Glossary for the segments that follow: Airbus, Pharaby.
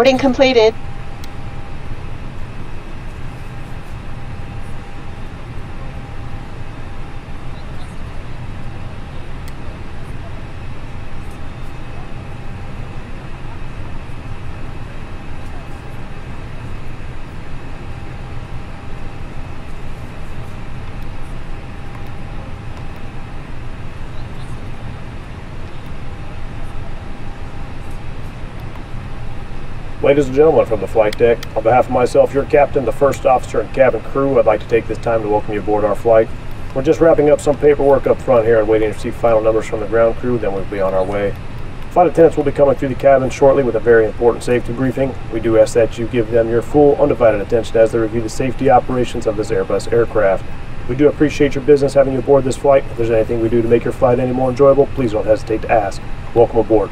Boarding completed. Ladies and gentlemen, from the flight deck, on behalf of myself, your captain, the first officer, and cabin crew, I'd like to take this time to welcome you aboard our flight. We're just wrapping up some paperwork up front here and waiting to see final numbers from the ground crew, then we'll be on our way. Flight attendants will be coming through the cabin shortly with a very important safety briefing. We do ask that you give them your full, undivided attention as they review the safety operations of this Airbus aircraft. We do appreciate your business having you aboard this flight. If there's anything we do to make your flight any more enjoyable, please don't hesitate to ask. Welcome aboard.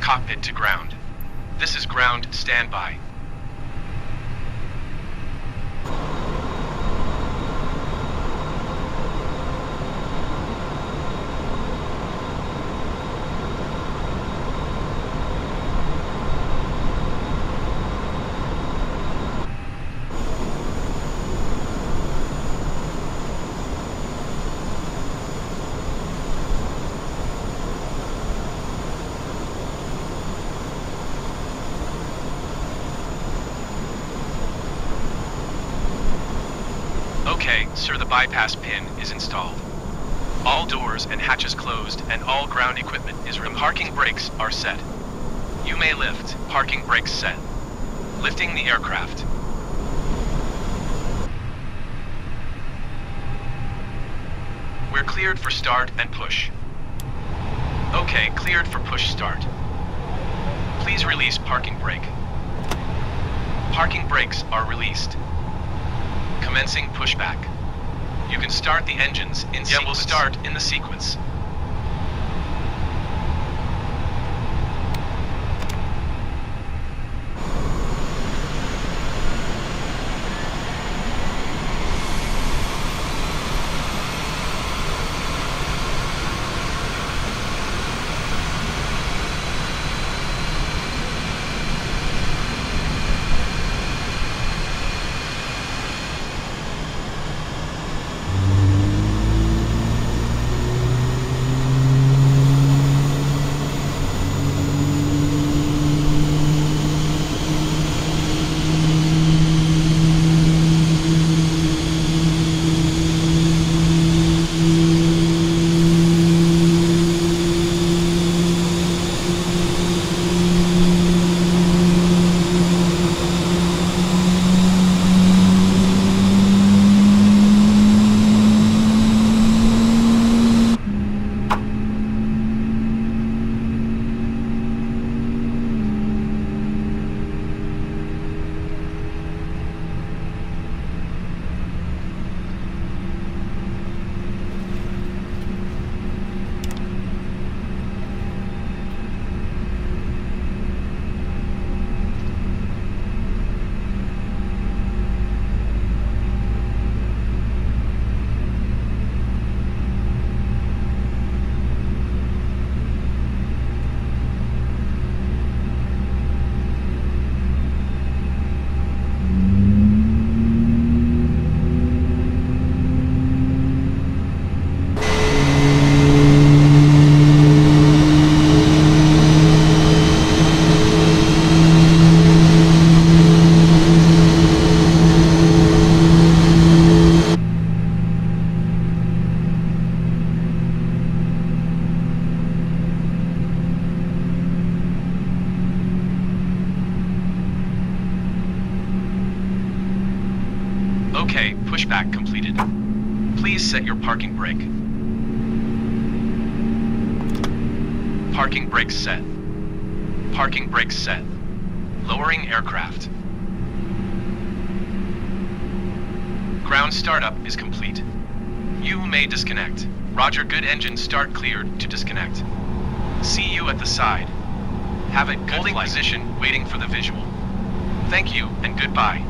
Cockpit to ground. This is ground standby. Okay, sir, the bypass pin is installed. All doors and hatches closed and all ground equipment is removed. Parking brakes are set. You may lift. Parking brakes set. Lifting the aircraft. We're cleared for start and push. Okay, cleared for push start. Please release parking brake. Parking brakes are released. Commencing pushback. You can start the engines in sequence. Yeah, we'll start in the sequence. Okay, pushback completed. Please set your parking brake. Parking brake set. Parking brake set. Lowering aircraft. Ground startup is complete. You may disconnect. Roger, good. Engine start cleared to disconnect. See you at the side. Have a good holding flight. Position, waiting for the visual. Thank you and goodbye.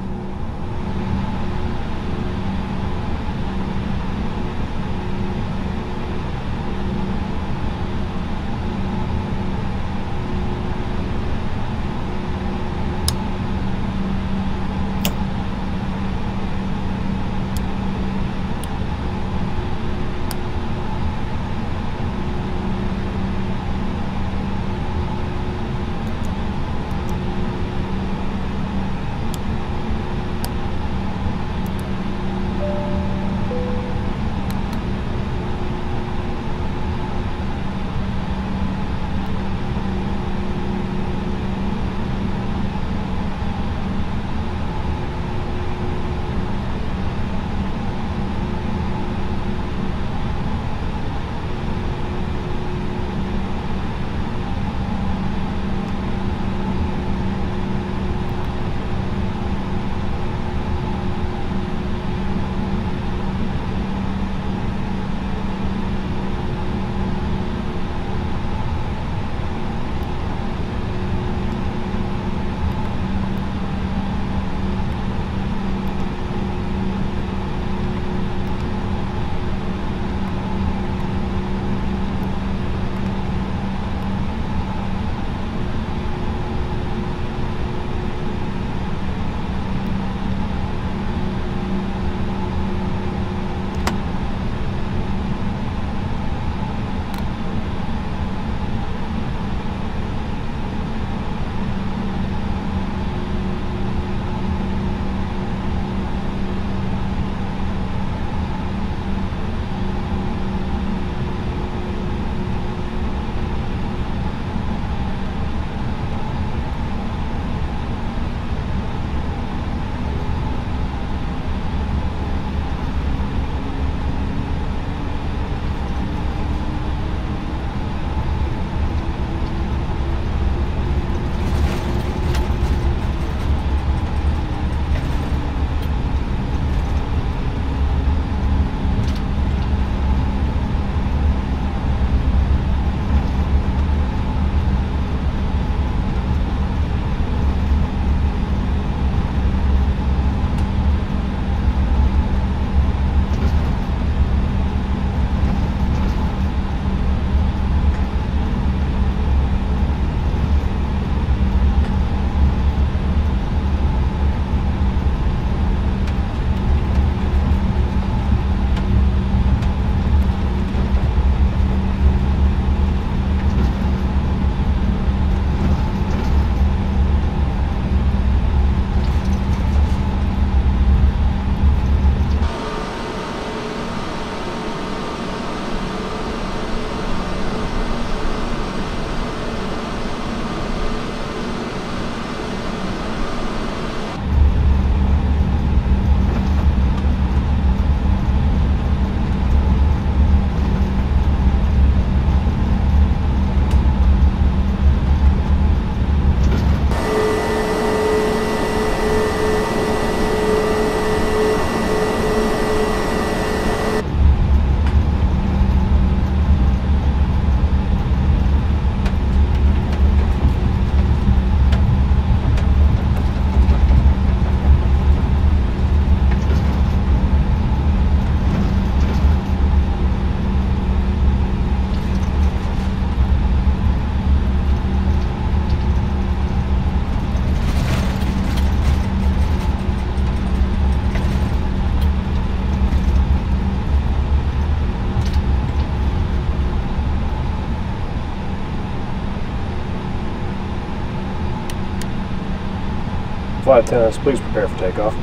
Flight attendants, please prepare for takeoff.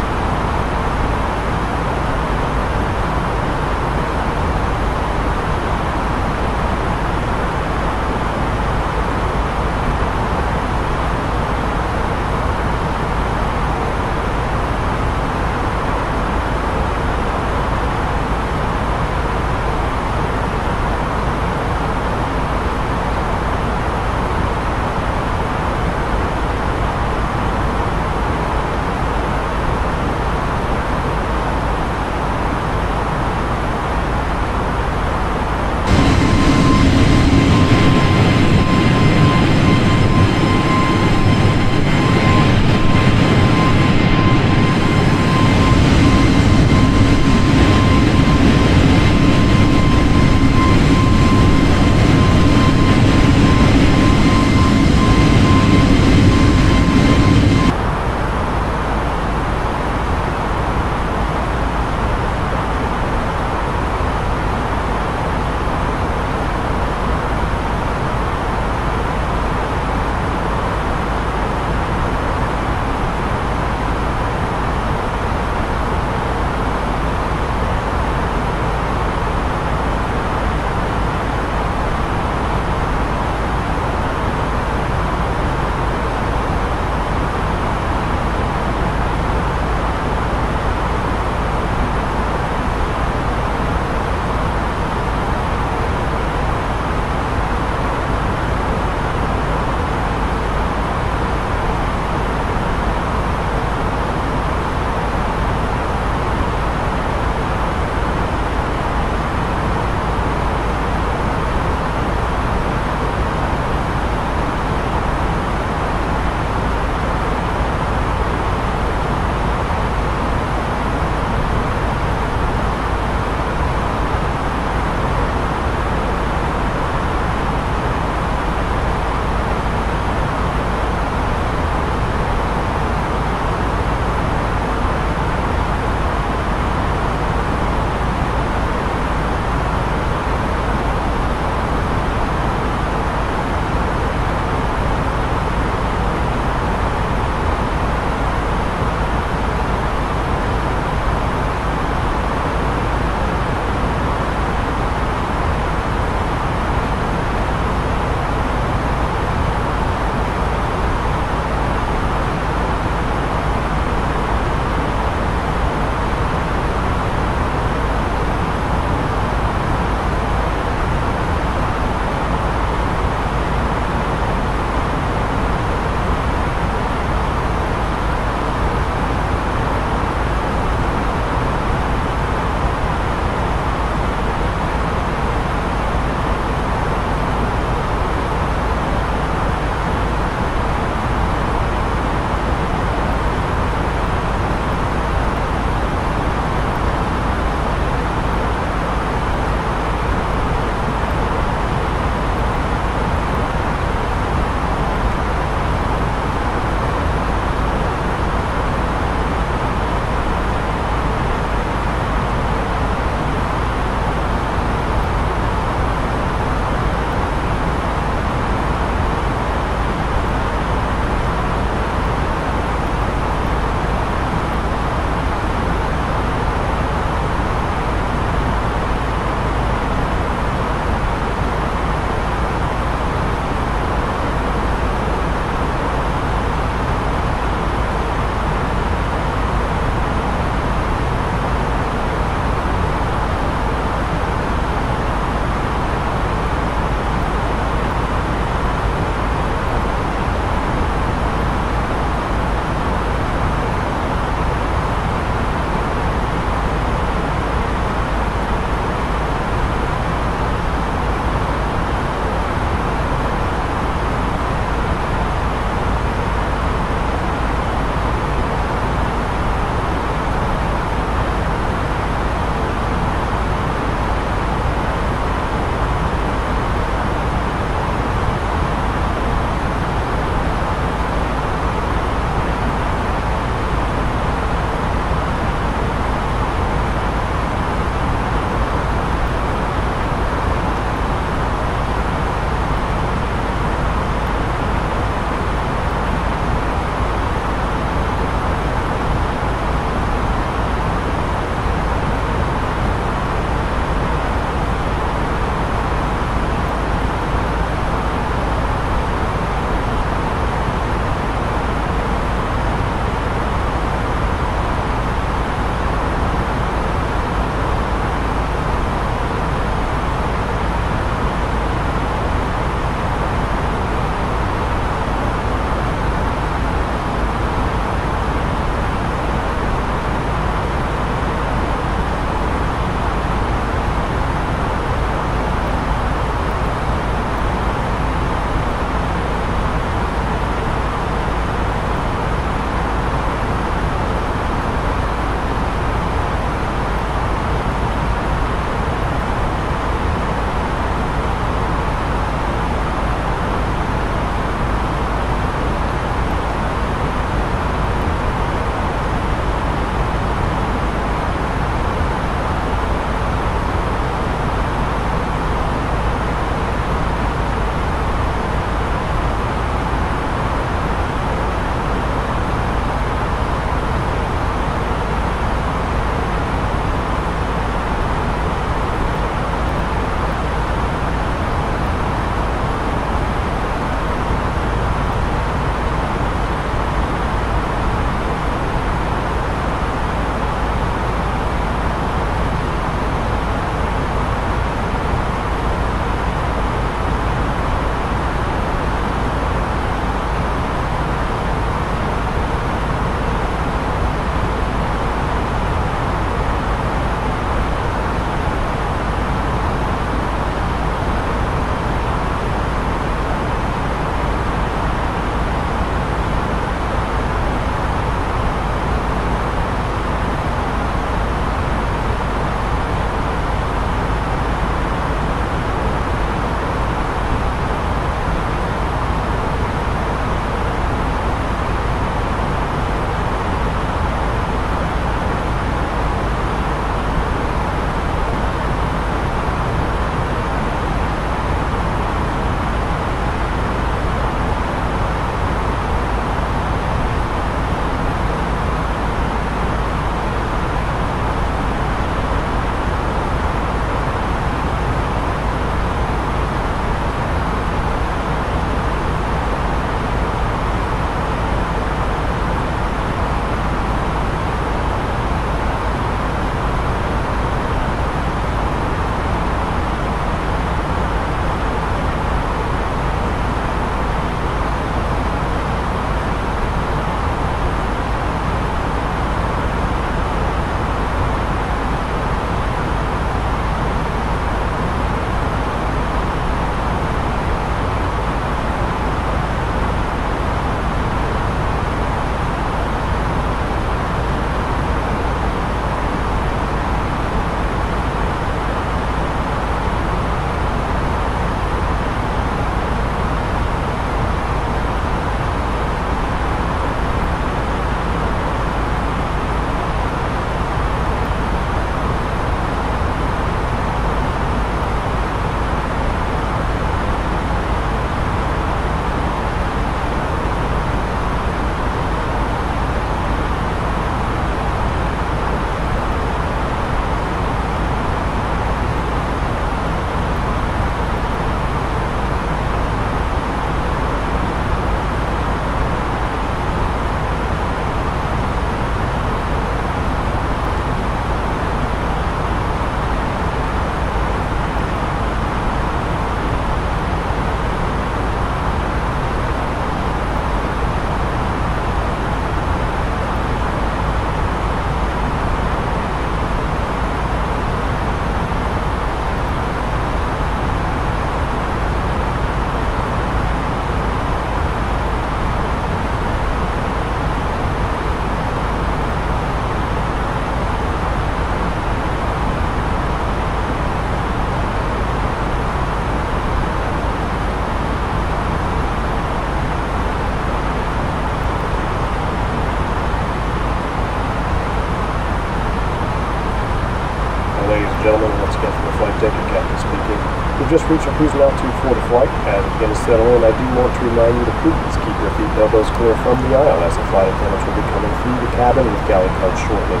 We've just reached our cruising altitude for the flight, and to get us settled in, I do want to remind you to please keep your feet and elbows clear from the aisle as the flight attendants will be coming through the cabin with galley cards shortly.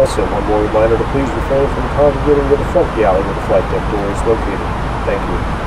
Also, one more reminder to please refrain from congregating with the front galley where the flight deck door is located. Thank you.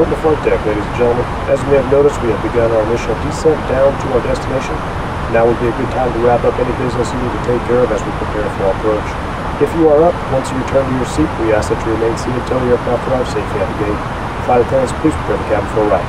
From the flight deck, ladies and gentlemen, as you may have noticed, we have begun our initial descent down to our destination. Now would be a good time to wrap up any business you need to take care of as we prepare for our approach. If you are up, once you return to your seat, we ask that you remain seated until the aircraft arrives safely at the gate. Flight attendants, please prepare the cabin for a ride.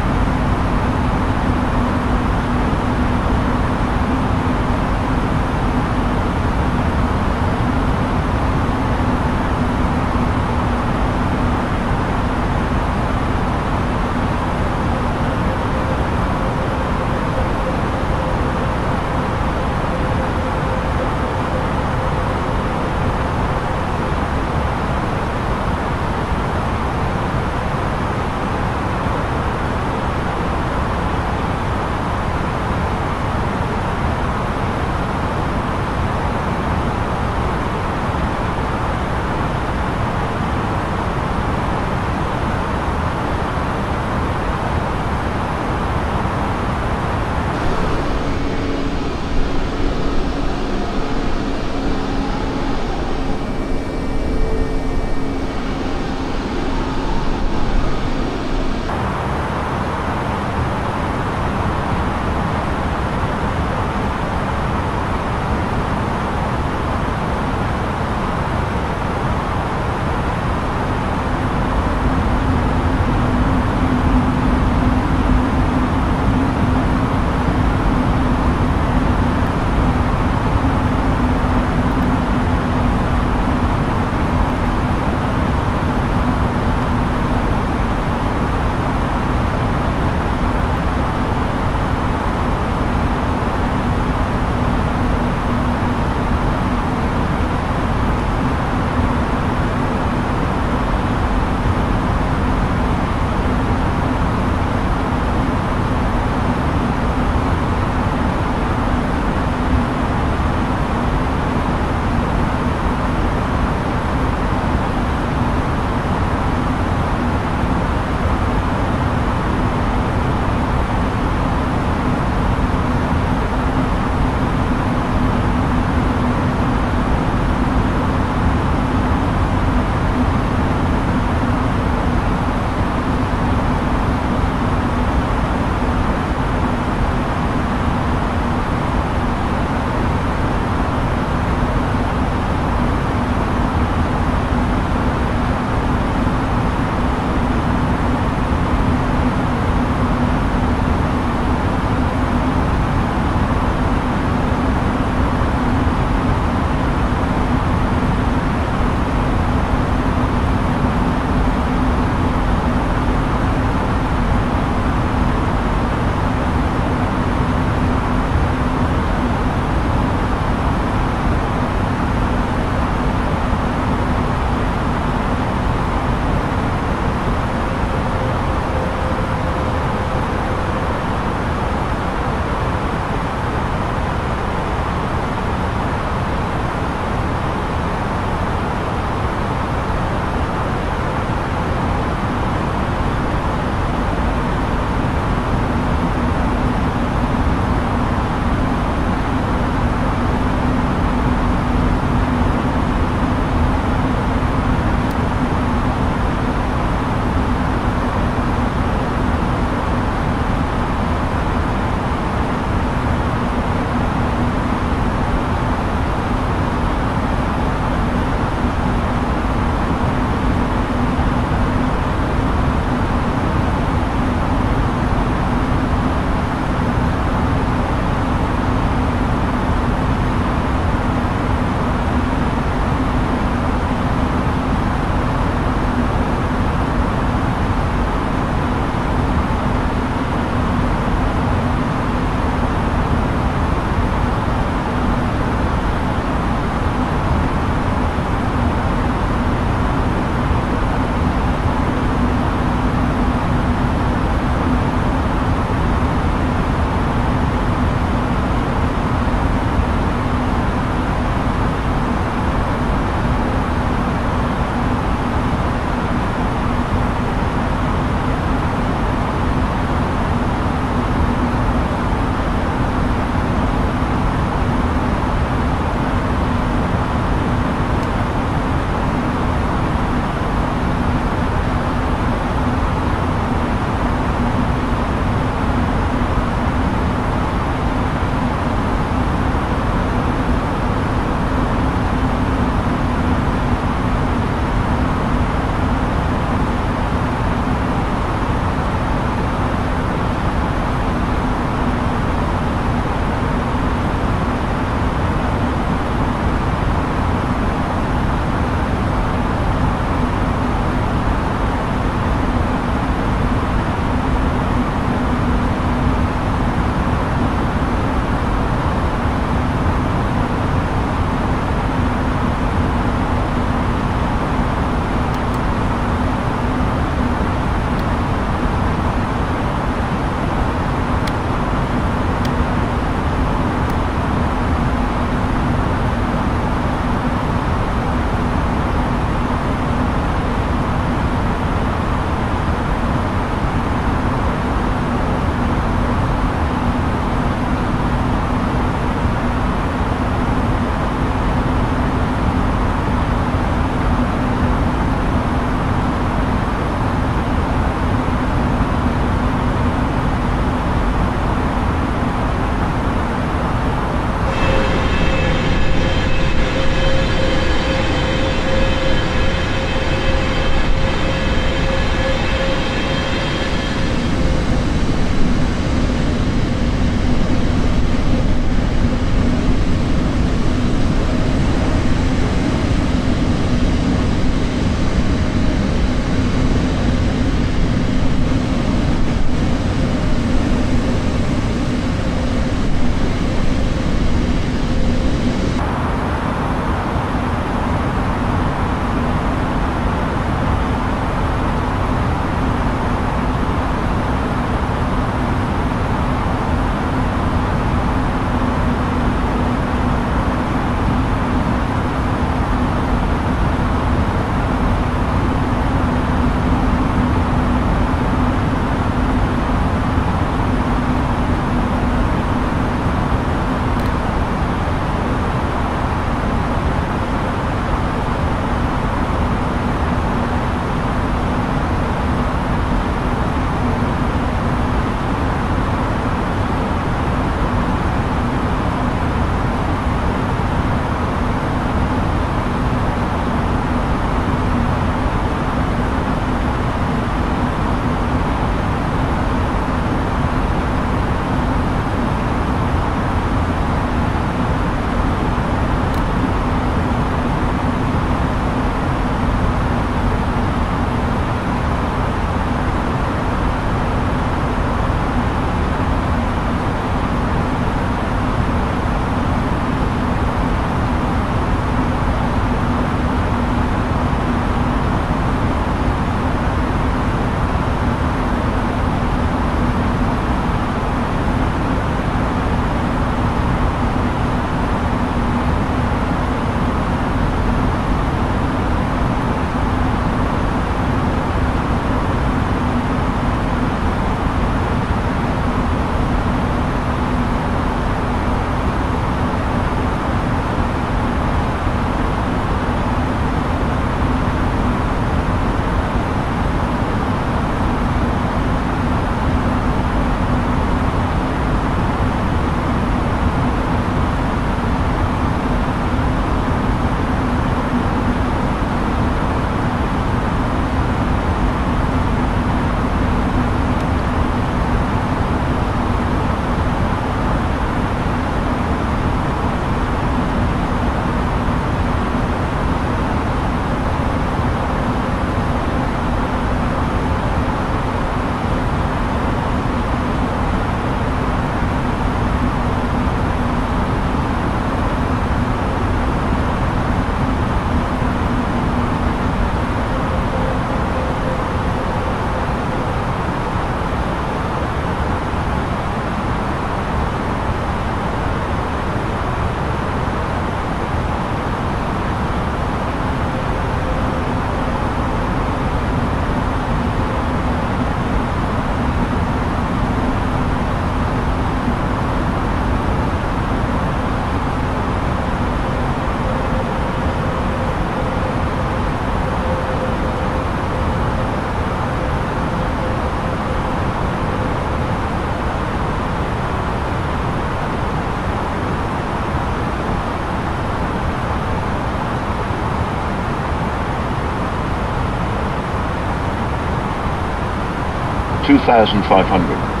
2,500.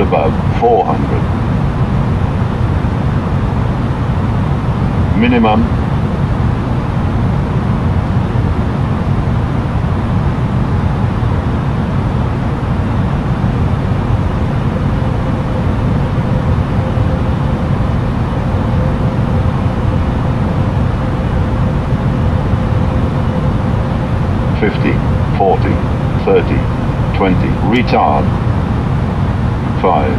Above 400. Minimum 50, 40, 30, 20. Retard. 5.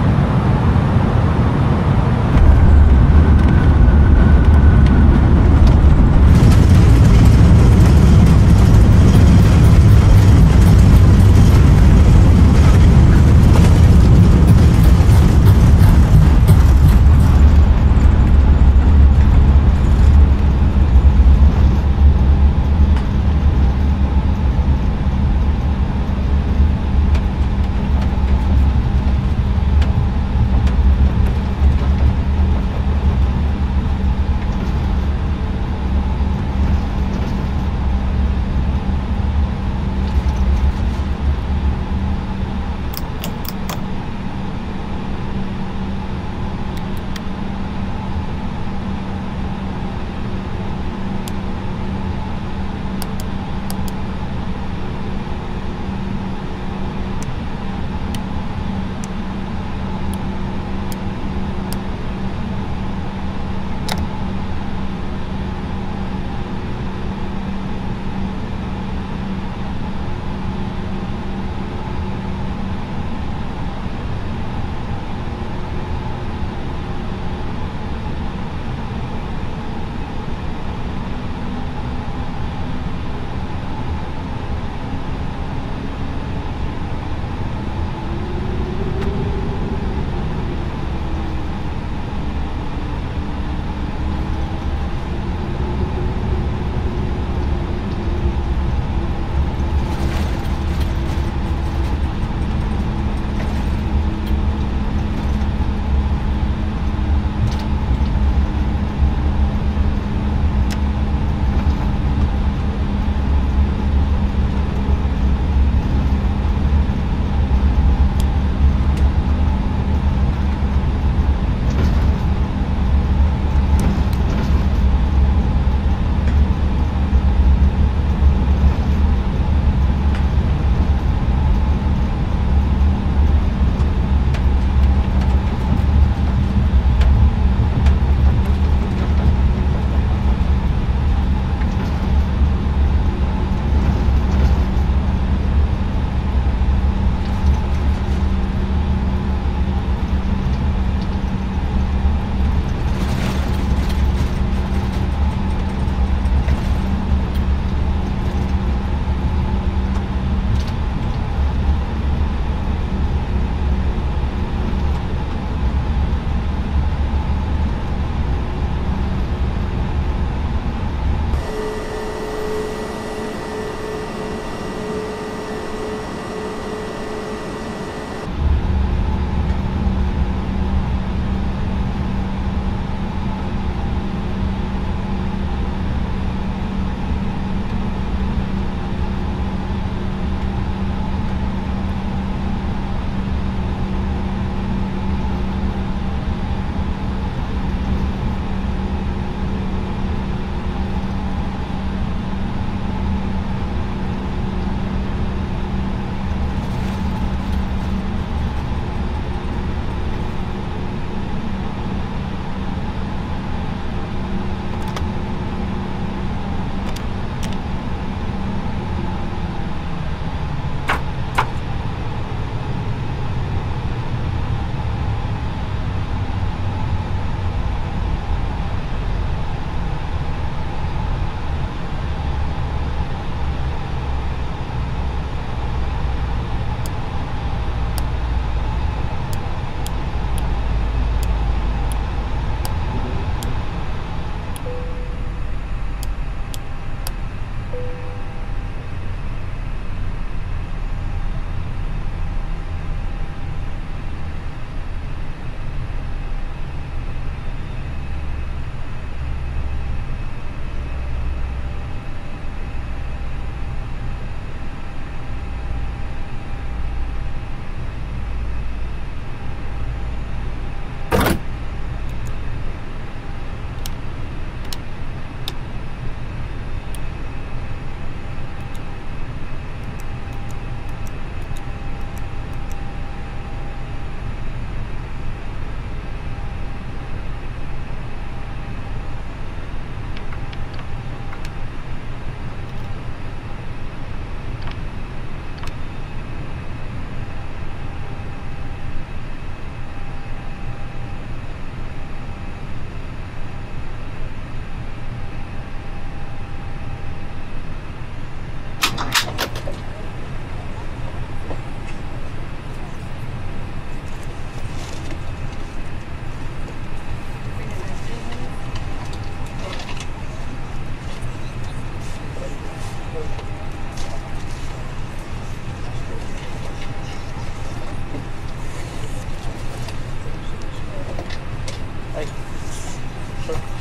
sir.